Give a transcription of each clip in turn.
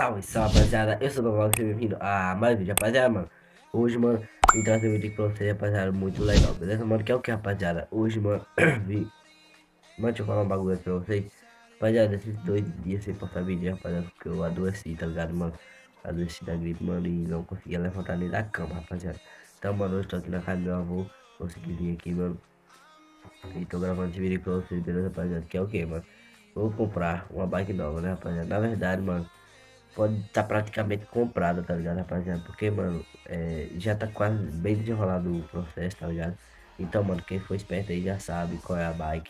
Salve, salve, rapaziada. Eu sou o Dom Galo, seja bem-vindo a mais um vídeo, rapaziada, mano. Hoje, mano, vim trazer um vídeo aqui pra vocês, rapaziada, muito legal, beleza, mano? Que é o que, rapaziada? Hoje, mano, deixa eu falar um bagulho aqui pra vocês. Rapaziada, esses 2 dias sem postar vídeo, rapaziada, porque eu adoeci, tá ligado, mano? Adoeci da gripe, mano, e não conseguia levantar nem da cama, rapaziada. Então, mano, hoje tô aqui na casa do meu avô, consegui vir aqui, mano. E tô gravando esse vídeo aqui pra vocês, beleza, rapaziada? Que é o que, mano? Vou comprar uma bike nova, né, rapaziada? Na verdade, mano, pode estar praticamente comprada, tá ligado, rapaziada? Porque, mano, já tá quase bem desenrolado o processo, tá ligado? Então, mano, quem for esperto aí já sabe qual é a bike.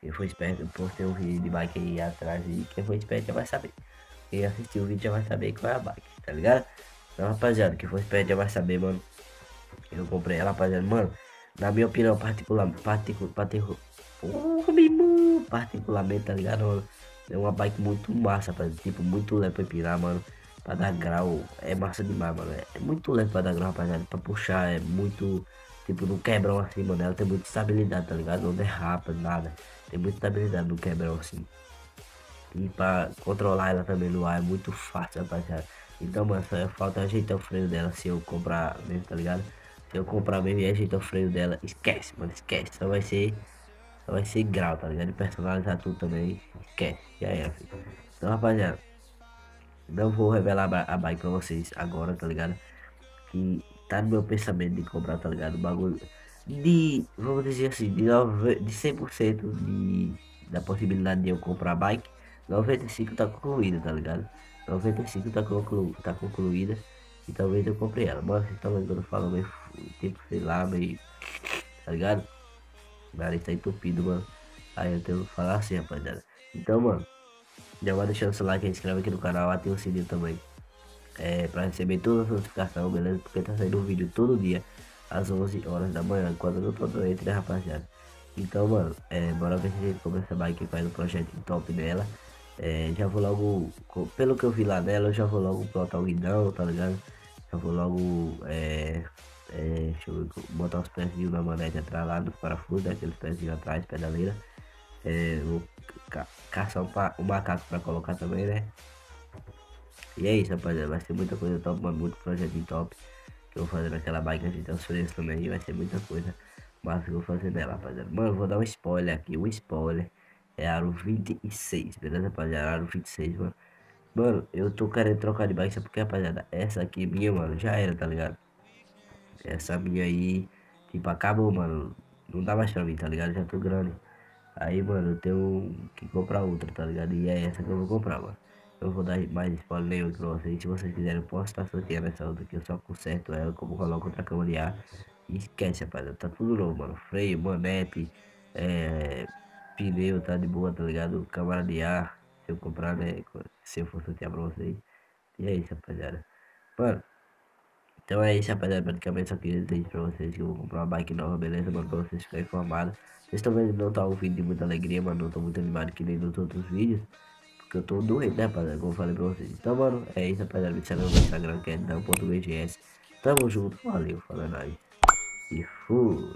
Quem for esperto, postei um vídeo de bike aí atrás, e quem for esperto já vai saber. Quem assistiu o vídeo já vai saber qual é a bike, tá ligado? Então, rapaziada, quem for esperto já vai saber, mano. Eu comprei ela, rapaziada, mano. Na minha opinião particularmente, tá ligado, mano? É uma bike muito massa, rapaziada. Tipo, muito leve pra empinar, mano. Pra dar grau, é massa demais, mano. É muito leve pra dar grau, rapaziada. Pra puxar, é muito... Tipo, no quebrão assim, mano. Ela tem muita estabilidade, tá ligado? Não derrapa, nada. Tem muita estabilidade no quebrão, assim. E pra controlar ela também no ar é muito fácil, rapaziada. Então, mano, só falta ajeitar o freio dela se eu comprar mesmo, tá ligado? Se eu comprar mesmo e ajeitar o freio dela, esquece, mano, esquece. Só vai ser grau, tá ligado? E personalizar tudo também, esquece, já é, filho. Então, rapaziada, não vou revelar a bike pra vocês agora, tá ligado? Que tá no meu pensamento de comprar, tá ligado? O bagulho de, vamos dizer assim, de 100% da possibilidade de eu comprar a bike, 95% tá concluída, tá ligado? 95% tá concluída e talvez eu compre ela. Mas vocês estão vendo quando eu falo meio tipo, sei lá, meio, tá ligado? O nariz tá entupido, mano. Aí eu tenho que falar assim, rapaziada. Então, mano, já vai deixando o seu like, se inscreve aqui no canal, ativa o sininho também, pra receber todas as notificações, beleza? Porque tá saindo um vídeo todo dia às 11 horas da manhã, enquanto eu não tô doente, né, rapaziada? Então, mano, bora ver se a gente começa essa bike, faz um projeto top dela. Já vou logo, pelo que eu vi lá dela, eu já vou logo botar o guidão, tá ligado? Já vou logo, deixa eu botar os pezinhos na manete atrás lá do parafuso, aqueles pezinhos atrás, pedaleira. Vou caçar um macaco pra colocar também, né? E é isso, rapaziada, vai ser muita coisa top, mano, muito projetinho top que eu vou fazer naquela bike. A gente tem os freios também, e vai ser muita coisa, mas eu vou fazer nela, rapaziada. Mano, vou dar um spoiler aqui, um spoiler. É aro 26, beleza, rapaziada? Aro 26, mano. Mano, eu tô querendo trocar de bike, só porque, rapaziada, essa aqui minha, mano, já era, tá ligado? Essa minha aí, tipo, acabou, mano. Não dá mais pra mim, tá ligado? Já tô grande. Aí, mano, eu tenho que comprar outra, tá ligado? E é essa que eu vou comprar, mano. Eu vou dar mais spoiler nenhum pra vocês. Se vocês quiserem, eu posso estar sorteando essa outra aqui. Eu só conserto ela, como coloco outra cama de ar. E esquece, rapaziada. Tá tudo novo, mano. Freio, manete, pneu tá de boa, tá ligado? Câmara de ar, se eu comprar, né? Se eu for sortear pra vocês. E é isso, rapaziada. Mano, então é isso, rapaziada. Praticamente só queria dizer pra vocês que eu vou comprar uma bike nova, beleza, mano? Pra vocês ficarem informados. Vocês estão vendo, não tá um vídeo de muita alegria, mano. Não tô muito animado que nem nos outros vídeos, porque eu tô doente, né, rapaziada? Como eu falei pra vocês. Então, mano, é isso, rapaziada. Me segue no Instagram, que é dom.bgs. Tamo junto, valeu, falando aí. E fui.